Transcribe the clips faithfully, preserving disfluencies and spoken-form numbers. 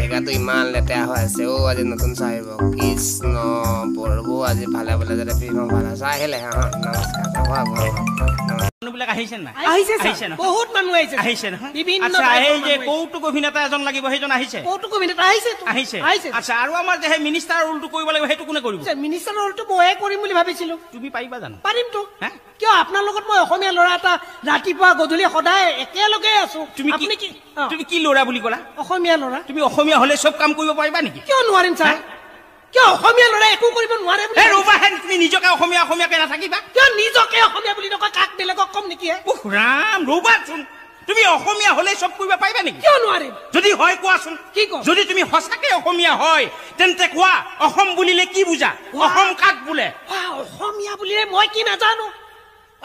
देखा तो इमान लेते आसे ओ आज नतुन साहेब कृष्ण पढ़बो आज ভালে ভালে যারা ফিরম ভালা সাহেলে হ্যাঁ নমস্কার ভাগ মানুবিলাক আইছে না আইছে আইছে বহুত মানু আইছে আইছে না বিভিন্ন আচ্ছা এই যে কৌতুক অভিনেতা একজন লাগিব হেজন আইছে কৌতুক অভিনেতা আইছে তো আইছে আচ্ছা আর আমার যে মিনিস্টার উল্টো কইব লাগিব হেতু কোনে করিব মিনিস্টার উল্টো মই করিম বলি ভাবিছিল তুমি পাইবা জানো পারিম তো হ্যাঁ কিয় আপনার লগত মই অসমীয়া লড়া এটা রাতিপুৱা গধূলি সদায় একে লগে আছো তুমি কি তুমি কি লড়া বুলি কলা অসমীয়া লড়া তুমি অসমীয়া হলে সব কাম কইব পাইবা নেকি কিয় নোৱাৰিম স্যার কিয় অসমীয়া লড়া একো কৰিব নোৱাৰে এ ৰবাহেন তুমি নিজকে অসমীয়া অসমীয়া কে নাথাকিবা কিয় নিজকে অসমীয়া বুলি নক কাক বেলেগক কম নেকি হে ৰাম ৰবাচোন তুমি অসমীয়া হলে সব কইব পাইবা নেকি কিয় নোৱাৰিম যদি হয় কোৱাচোন কি ক যদি তুমি হসাকে অসমীয়া হয় তেন্তে কোৱা অসম বুলিলে কি বুজা অসম কাক বুলে অসমীয়া বুলিলে মই কি নাজানো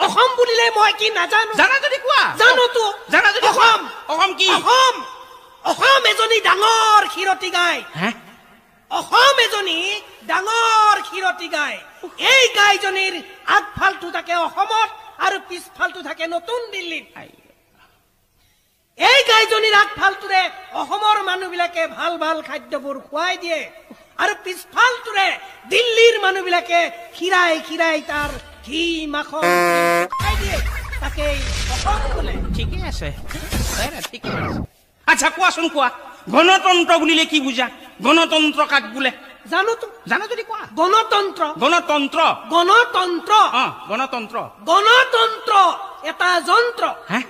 অসম বুলিলে মই কি নাজানো জানা যদি কোৱা জানো তো জানা যদি অসম অসম কি অসম অসম এজনী ডাঙৰ খিৰতি গায় হে অসম এজনী ডাঙৰ খিৰতি গায় এই গাইজনীৰ আগফালটো থাকে অসমত আৰু পিছফালটো থাকে নতুন দিল্লীত এই গাইজনীৰ আগফালটোৰে অসমৰ মানুহবিলাকে ভাল ভাল খাদ্যবোৰ খুৱাই দিয়ে আৰু পিছফালটোৰে দিল্লীৰ মানুহবিলাকে খিৰাই খিৰাই তাৰ ঘি মাখন খাই দিয়ে তাকে অসম বোলে ঠিকে আছে ঠিকে আছে আচ্ছা কোৱাচোন কোৱা গণতন্ত্ৰ বুলিলে কি বুজা গণতন্ত্ৰ কাক বোলে জানো তো জানো যদি কোৱা গণতন্ত্ৰ গণতন্ত্ৰ গণতন্ত্ৰ গণতন্ত্ৰ গণতন্ত্ৰ এটা যন্ত্ৰ হে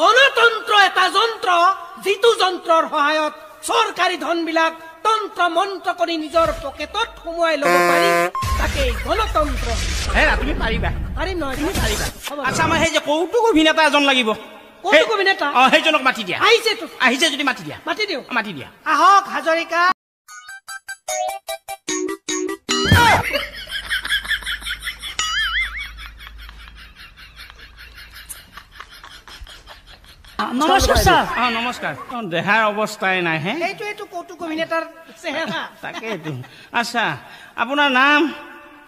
গণতন্ত্ৰ এটা যন্ত্ৰ যিটো যন্ত্ৰৰ সহায়ত চৰকাৰী ধনবিলাক তন্ত্ৰ মন্ত্ৰ কৰি নিজৰ পকেটত সোমোৱাই ল'ব পাৰি তাকে গণতন্ত্ৰ হে তুমি পাৰিবা পাৰিম নহয় তুমি পাৰিবা আচ্ছা আমাৰ সেই যে কৌতুক অভিনেতা এজন লাগিব কৌতুক অভিনেতা অ সেইজনক মাতি দিয়া আহিছে তো আহিছে যদি মাতি দিয়া মাতি দিও মাতি দিয়া আহক হাজৰিকা নমস্কাৰ স্যার অ নমস্কাৰ দেহাৰ অৱস্থাই নাই হে এইটো এইটো কৌতুক অভিনেতাৰ চেহেৰা তাকে এইটো আচ্ছা আপোনাৰ নাম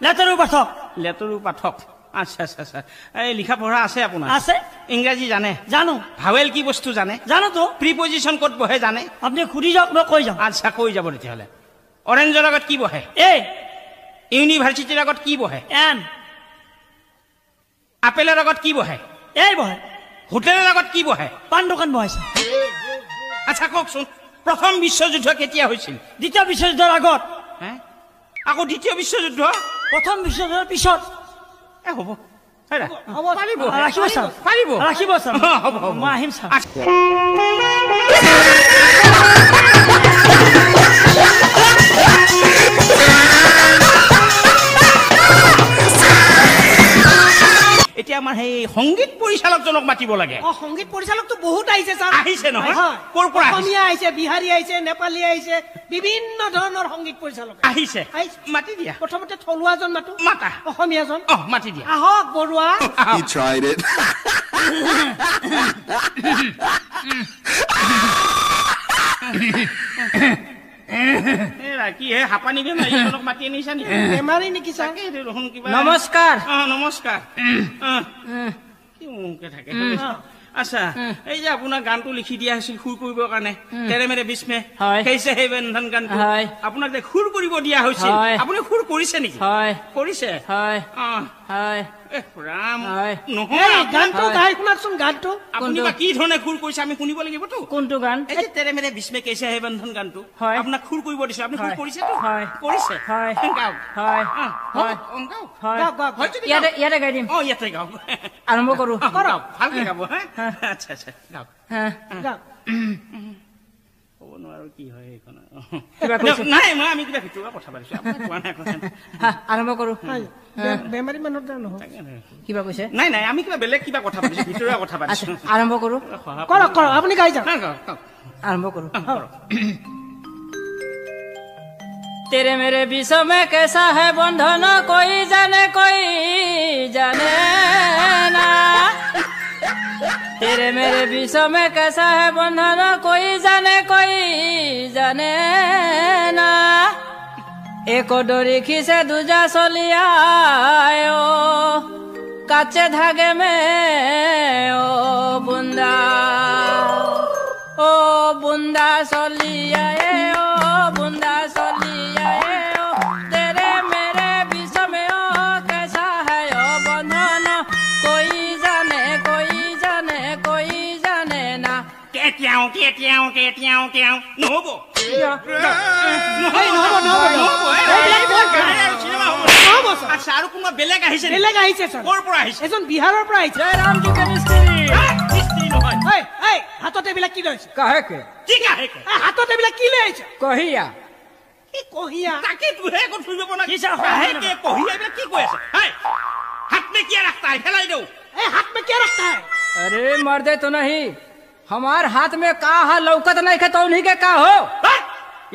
লেতৰু পাঠক লেতৰু পাঠক আচ্ছা আচ্ছা আচ্ছা এই লিখা পঢ়া আছে আপোনাৰ আছে ইংৰাজী জানে জানো ভাৱেল কি বস্তু জানে জানো তো প্ৰিপজিশন ক'ত বহে জানে আপুনি খুৰি যাওক মই কৈ যাম আচ্ছা কৈ যাব তেতিয়াহ'লে অৰেঞ্জৰ লগত কি বহে এ ইউনিভাৰ্চিটিৰ লগত কি বহে এন আপেলৰ লগত কি বহে এই বহে হোটেলৰ লগত কি বহে পান দোকান বহাইছে আচ্ছা কওকচোন প্ৰথম বিশ্বযুদ্ধ কেতিয়া হৈছিল দ্বিতীয় বিশ্বযুদ্ধৰ আগত হে আকৌ দ্বিতীয় বিশ্বযুদ্ধ প্ৰথম বিশ্বযুদ্ধৰ পিছত এ হ'ব হেৰা হ'ব পাৰিব ৰাখিব স্যার পাৰিব ৰাখিব স্যার হ'ব হ'ব মই আহিম স্যার এতিয়া আমাৰ এই সংগীত পৰিচালকজনক মাতিব লাগে অ সংগীত পৰিচালক তো বহুত আহিছে স্যার আহিছে নহয় কোৰ পৰা অসমীয়া আহিছে বিহাৰী আহিছে নেপালী আহিছে বিভিন্ন ধৰণৰ সংগীত পৰিচালক আহিছে মাতি দিয়া প্ৰথমতে থলুৱাজন মাতো মাতা অসমীয়াজন অ মাতি দিয়া আহক বৰুৱা he tried it এরা কি হে হাপানি বে মাইজনক মাতি নিছা নি বেমারি নি কি সাকে রহন কি নমস্কাৰ অ নমস্কাৰ কি মুকে থাকে আচ্ছা এই যে আপোনা গানটো লিখি দিয়া হৈছিল খুৰ কৰিব কাৰণে তেৰে মেৰে বিস্মে কেইছে হে বন্ধন গানটো আপোনাক যে খুৰ কৰিব দিয়া হৈছিল আপুনি খুৰ কৰিছে নেকি হয় কৰিছে হয় অ হয় এ ৰাম নহয় গানটো গাই শুনাচোন গানটো আপুনি কি ধৰণে খুৰ কৰিছে আমি শুনিব লাগিব তো কোনটো গান এই যে তেৰে মেৰে বিস্মে কেইছে হে বন্ধন গানটো আপোনাক খুৰ কৰিব দিছে আপুনি খুৰ কৰিছে তো হয় কৰিছে হয় গাওক হয় হয় গাওক হয় ইয়াতে ইয়াতে গাই দিম অ ইয়াতে গাওক আৰম্ভ কৰো কৰক ভালকৈ গাব হে আচ্ছা আচ্ছা গাওক হ্যাঁ গাওক হ'ব নোৱাৰো কি হয় এখন নাই মই আমি কিবা ভিতৰুৱা কথা পাতিছো আপুনি কোৱা নাই এখন আৰম্ভ কৰো বেমাৰী মানুহৰ দান নহয় কিবা কৈছে নাই নাই আমি কিবা বেলেগ কিবা কথা পাতিছো ভিতৰুৱা কথা পাতিছো আৰম্ভ কৰো কৰক কৰক আপুনি গাই যাওক আৰম্ভ কৰো तेरे मेरे विश्व में कैसा है बंधन कोई जाने कोई जाने ना तेरे मेरे विश्व में कैसा है बंधन कोई जाने कोई जाने ना एको डोरी खींचे दूजा सोलिया ओ काचे धागे में ओ बुंदा ओ बुंदा बुंदा सोलिया ए ओ बुंदा सोलिया ए ओ तेरे मेरे बीच में ओ कैसा है ओ बंधना कोई जाने कोई जाने कोई जाने ना केटियाँ केटियाँ केटियाँ केटियाँ नोबो नोबो नोबो शाहरुख कुमार बेलेगा हिसे बेलेगा हिसे सर और प्राइस ऐसों बिहार और प्राइस जय राम जी के मिस्त्री हाय हाय हाथों ते बिलक किले हैं कहे के जी कहे के हाथों ते बिलक किले हैं कोहिया की कोहिया ताकि तू है कुछ भी बोलना किसा कहे के कोहिया बिलक की कोई है हाथ में क्या रखता है खिलाई दो है हाथ में क्या रखता है अरे मर्दे तो नहीं हमार हाथ में का है लौकत नहीं के तो नहीं के का हो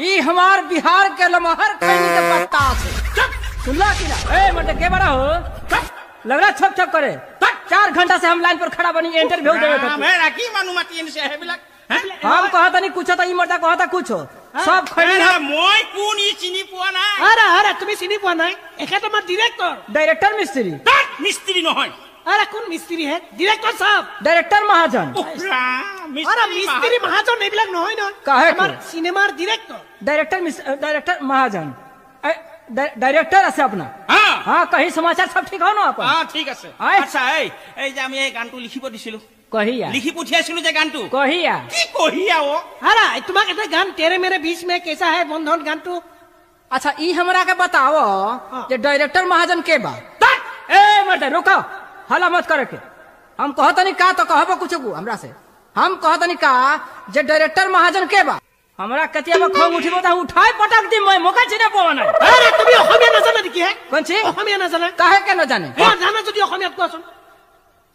ये हमार बिहार के लमहर खैनी के पत्ता से चुप सुला किला ए मर्दे के बड़ा हो लग रहा छप छप करे चार घंटा से हम लाइन पर खड़ा बनी इंटरव्यू देवे खातिर मैं राखी मानुमती इनसे है बिलक हम कहत नहीं कुछ त ई मर्दा कहत कुछ सब खैनी है मोय कोन ई चिनी पुआ ना अरे अरे तुम चिनी पुआ ना एखे तो मार डायरेक्टर डायरेक्टर मिस्त्री मिस्त्री न होय अरे कोन मिस्त्री है डायरेक्टर साहब डायरेक्टर महाजन अरे मिस्त्री महाजन एबिलक न होय न काहे हमार सिनेमार director director director Mahajan director আছে अपना हां हां कहीं समाचार सब ठीक हो ना अपन हां ठीक আছে अच्छा ए ए जे আমি এই গানটো লিখিব দিছিল কহিয়া লিখি পঠিয়াছিল যে গানটো কহিয়া কি কহিয়া ও আরে তোমাক এটা গান तेरे मेरे बीच में कैसा है बंधन গানটো अच्छा ई हमरा के बताओ जे डायरेक्टर महाजन के बा ए मर्द रुको हल्ला मत करे के हम कहतनी का तो कहबो कुछ हमरा से हम कहतनी का जे डायरेक्टर महाजन के बा हमरा कतिया में खंग उठिबो त उठाय पटक दि मय मोका छिने पवना अरे तुमी ओखमिया न जाने की है कोन छी ओखमिया न जाने काहे के न जाने हां जाने जदी ओखमिया को सुन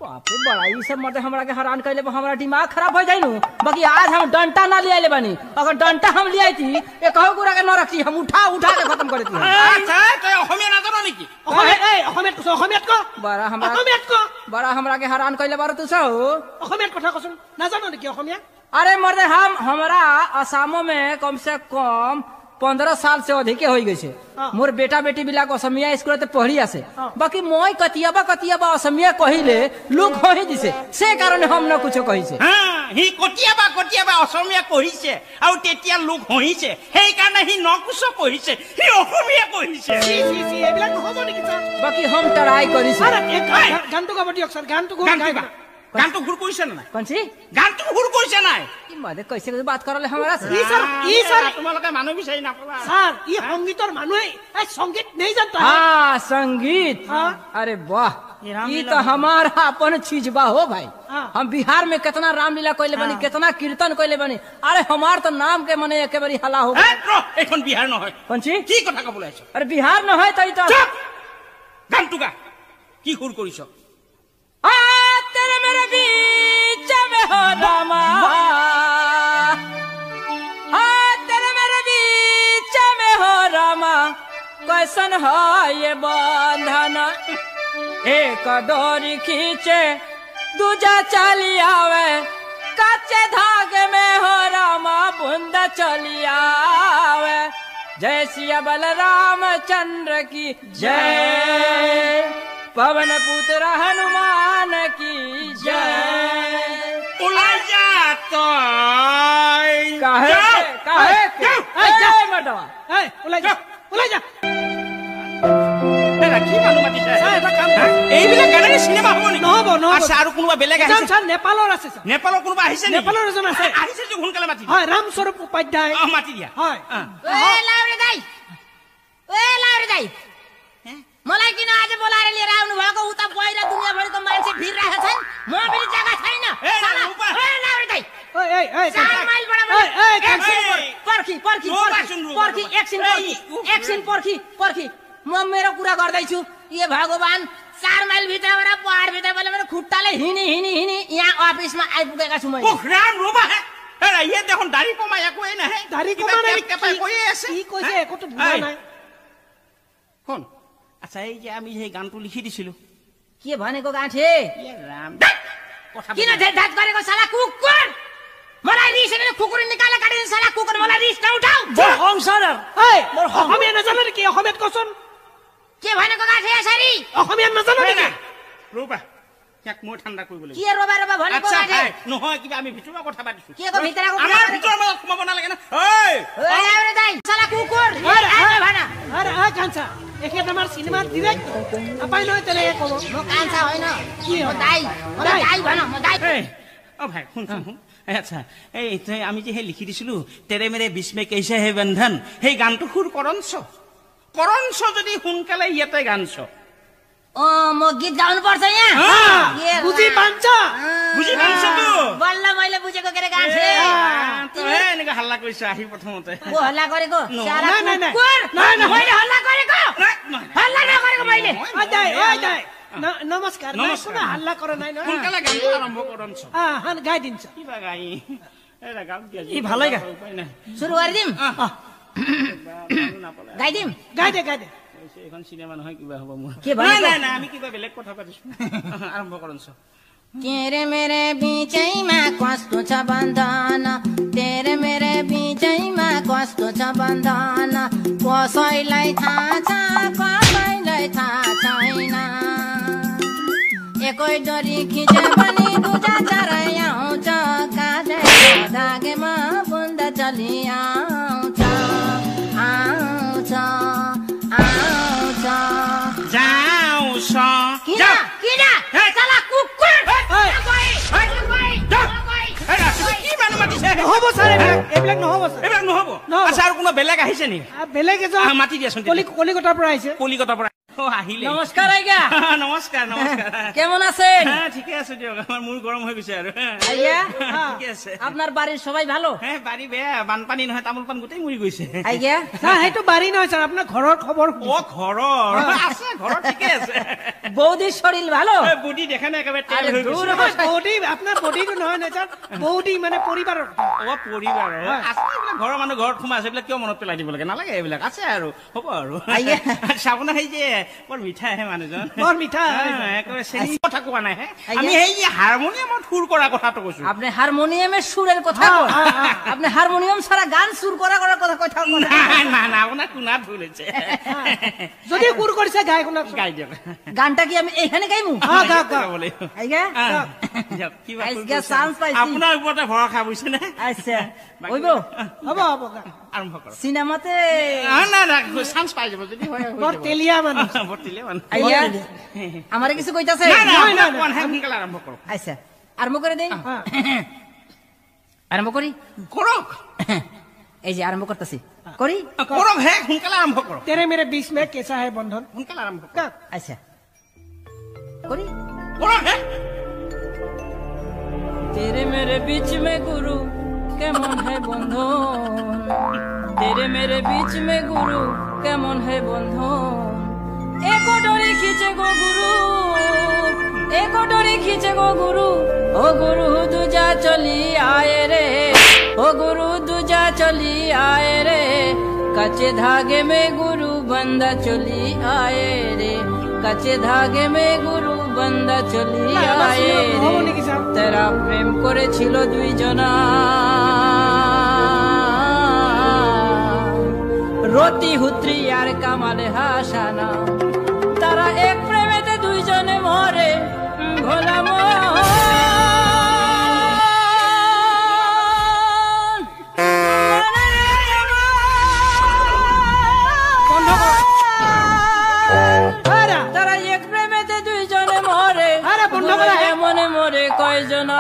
बाप रे बड़ा ई सब मते हमरा के हैरान कइले हमरा दिमाग खराब हो जाइनु बाकी आज हम डंटा ना लियाले बनी अगर डंटा हम लियाईती ए कहू गुरा के न रखती हम उठा उठा के खत्म कर देती अच्छा तो ओखमिया न जाने की ए ओखमिया को ओखमिया को बड़ा हमरा ओखमिया को बड़ा हमरा के हैरान कइले बारो तू सो ओखमिया कथा को सुन न जाने की ओखमिया अरे मर्द हम हमारा असमो में कम से कम पंद्रह साल से अधिक हो गई है मोर बेटा बेटी बिलाक असमिया स्कूल ते पढ़ी आसे बाकी मोय कतियाबा कतियाबा असमिया कहिले लोग होहि दिसे से कारण हम न कुछ कहि से हां ही कतियाबा कतियाबा असमिया कहि से आउ तेतिया लोग होहि से हे कारण ही न कुछ कहि से ही असमिया कहि से सी सी सी एबिला होबो नि किसा बाकी हम ट्राई करि से गान तो गबटी अक्सर गान तो गान गान तो घुर कोइसन ना कोन सी गान तो घुर कोइसन ना ई मदे कैसे बात करले हमरा से ई सर ई सर तुमलका मानो बिषय ना पला सर ई संगीतर मानो ए संगीत नहीं जानता है हां संगीत हां अरे वाह ई तो हमारा अपन चीज बा हो भाई हम बिहार में कितना रामलीला कोइले बनी कितना कीर्तन कोइले बनी अरे हमार तो नाम के मने एके बारी हला हो ए एखन बिहार न होय कोन सी की कथा का बोलाय छ अरे बिहार न होय तई तो चुप गान तुगा की घुर कोइस हो रामा हाँ तेरे मेरे बीच में हो रामा कैसन हो ये बंधन एक डोरी खींचे दूजा चली आवे कच्चे धागे में हो रामा बूंद चली आवे जय सिया बलराम चंद्र की जय पवन पुत्र हनुमान की जय काहे काहे ए जा मडवा ए उले जा उले जा तेरा की मालूमती है सा एटा काम एई बिला गाने सिनेमा होबो नि होबो न होबो आरो कुनबा बेलेग आइसे सर नेपालर आसे सर नेपालर कुनबा आइसे नि नेपालर जन आसे आइसे जो हुनकले माथि हां राम स्वरूप उपाध्याय आ माथि दिया हां ए लावरे दाई ए लावरे दाई मलाई किन आज बोलाएर लिएर आउनु भएको उता गएर दुनिया भरि त मान्छे भिरिरहेका छन् म पनि जग्गा छैन साला ए लावरे दाई ए ए ए चार माइल बडा ए ए पर्खी पर्खी पर्खी एक्सन पर्खी एक्सन पर्खी पर्खी म मेरो कुरा गर्दै छु ए भगवान चार माइल भित्रबाट पहाड भित्र बले मेरो खुट्टाले हिनी हिनी हिनी यहाँ अफिसमा आइपुगेका छु म राम रोबा है अरे ये देखो दाढी कमाया कोइ न है दाढी कमाने के पाए कोइ ऐसे कोइ से एको तो भुवा न कोन अच्छा ए जे हामी हे गानटु लिखि दिसिलु के भनेको गाठे ए राम किन झेझाट गरेको साला कुकुर मलाई रिस भने कुकुर निकाले काटिन साला कुकुर मलाई रिस न उठाऊ होम सर ए मोर हामी नजाने के अहमेद कोसन के भनेको गाठे यसरी अहमेद नजाने के रुपा एक मोट ठंडा कोई बोले किया रोबा रोबा भनी को आजे न हो कि आमी भितरा कथा बाटिसु के को भितरा को आमार भितरा में सुमा बना लागे ना ओए ओए रे दाई साला कुकुर ए भाना अरे आ कांसा एके तमार सिनेमा दिबे अपाई न तले ए को न कांसा होय न की हो दाई म दाई भन म दाई ओ भाई सुन सुन अच्छा ए इते आमी जे हे लिखि दिसलु तेरे मेरे बीच में कैसे है बंधन हे गान तो सुर करनस करनस जदी हुनकाले यते गानस ओ म गीत गाउनु पर्छ यहाँ बुझी पान्छ बुझी पान्छ तु बल्ल मैले बुझेको गरे गाछ तिमी निका हल्ला कइस आही प्रथमते ओ हल्ला गरेको सारा कुकुर नै नै होइन हल्ला गरेको हल्ला नगरेको मैले ओ दाइ ओ दाइ नमस्कार नमस्कार हल्ला गरे नै न उनकाले गान आरम्भ गरन्छ आ हन गाइ दिन्छ कि बा गाइ एरा गाउ दिया इ भलै गा सुरु गरिदिम गाइ दिम गाइ दे गाइ दे এখন সিনেমা নহয় কিবা হব মোৰ কি ভাই না না আমি কিবা বেলেগ কথা পাতিছো আৰম্ভ কৰনছ তেৰে মেৰে বিচই মা কষ্ট ছ বন্ধন তেৰে মেৰে বিচই মা কষ্ট ছ বন্ধন কসইলাই থা থা কসইলাই থা চাইনা একই ডৰি খিজে বনি দুজা চৰাই আউছ কাজে দাগে মা বন্ধ চলি আউছ আউছ किना किना साला कुकुर कोई कोई कोई एरा की मानु माटिसे নহব সারে এবলেক নহব সারে এবলেক নহব আচ্ছা আর কোন বেলেক আইছে নি বেলেক এজন মাটি দিয়াছন কলি কলিকতা পড়া আইছে কলিকতা পড়া ও আহিলে নমস্কার আইগা নমস্কার নমস্কার কেমন আছেন হ্যাঁ ঠিক আছে দিও আমার মুড় গরম হই গেছে আর আইয়া ঠিক আছে আপনার বাড়ির সবাই ভালো হ্যাঁ বাড়ি বে বানপানি নহয় তামুল পান গতেই মুড়ি গইছে আইগা স্যার হেতো বাড়ি নহয় স্যার আপনার ঘরের খবর ও ঘরের আছে ঘর ঠিক আছে বৌদি শরীর ভালো এ বডি দেখেন একেবারে টেল হই গেছে দূর বডি আপনার বডি কো নহয় না স্যার বডি মানে পরিবার ও পরিবার আছে এগুলা ঘর মানে ঘর খুমা আছে এগুলা কিও মনত পেলাই দিব লাগে না লাগে এগুলা আছে আর হবো আর আইয়া সাবনা হই যে पर मीठा है मानुजन पर मीठा है एकरे सेनी কথা কোৱা নাই হে আমি হেই হারমোনিয়ামত সুৰ কৰা কথাটো কৈছো আপনি হারমোনিয়ামে সুরের কথা কও আপনি হারমোনিয়াম সারা গান সুর কৰা কৰা কথা কথা না না না কোনা ভুলেছে যদি সুর কৰিছে গায় কোনা গায় দিও গানটা কি আমি এখানে গাইমু হ্যাঁ গা গা বলে আইগা যা কি আইগা চান্স পাইছি আপোনাৰ ওপৰতে ভৰসা বুইছে না আচ্ছা হইব হব হব আৰম্ভ কৰক সিনেমাতে না না চান্স পাই যাব যদি হয় বৰ তেলিয়া মানুহ বটিলে মান আইয়া আমারে কিছু কইতাছে না না কোন হ্যাঁ কি কালা আরম্ভ করো আচ্ছা আরম্ভ করে দেই আরম্ভ করি করক এই যে আরম্ভ করতেছি করি করক হ্যাঁ কোন কালা আরম্ভ করো तेरे मेरे बीच में कैसा है बंधन কোন কালা আরম্ভ করক আচ্ছা করি করক হ্যাঁ तेरे मेरे बीच में गुरु কেমন है बंधन तेरे मेरे बीच में गुरु কেমন है बंधन एको डोरी खींचे गो गुरु एको डोरी खींचे गो गुरु ओ गुरु दूजा चली आए रे ओ गुरु दूजा चली आए रे कच्चे धागे में गुरु बंदा चली आए रे कच्चे धागे में गुरु बंदा चली आए रे तेरा प्रेम करे छिलो दुई जना रोती हुत्री यार कामाले हासाना तारा एक प्रेमेते दुई जने मरे भोला मन तारा एक प्रेमेते दुई जने मरे मने मरे कय जना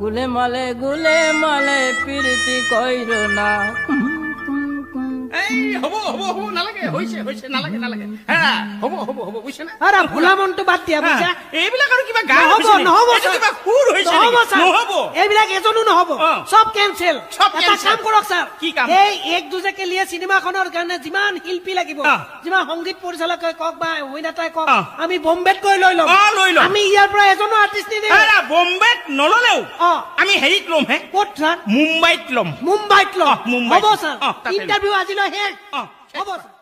गुले माले गुले माले प्रीति कइरो ना এই হবো হবো হবো না লাগে হইছে হইছে না লাগে না লাগে হ্যাঁ হবো হবো হবো বুঝছ না আরে ভোলা মনটো বাদ দিয়া বুঝা এইবিলা কারো কিবা গান হবো না হবো কিবা খুর হইছে না হবো এইবিলা এজনু না হবো সব ক্যান্সেল এটা কাম কৰক স্যার কি কাম এই এক দুজে কে লিয়ে সিনেমাখনৰ গানে যিমান শিল্পী লাগিব যিমান সংগীত পৰিচালক কক বা অভিনেতাই কক আমি বোম্বেত গৈ লৈ লম লৈ লম আমি ইয়াৰ পৰা এজনো আৰ্টিস্ট নি দেও আরে বোম্বেত নললেও আমি হেৰিত লম হে ক'ত স্যার মুম্বাইত লম মুম্বাইত লম হবো স্যার ইন্টারভিউ আজি হে খবর।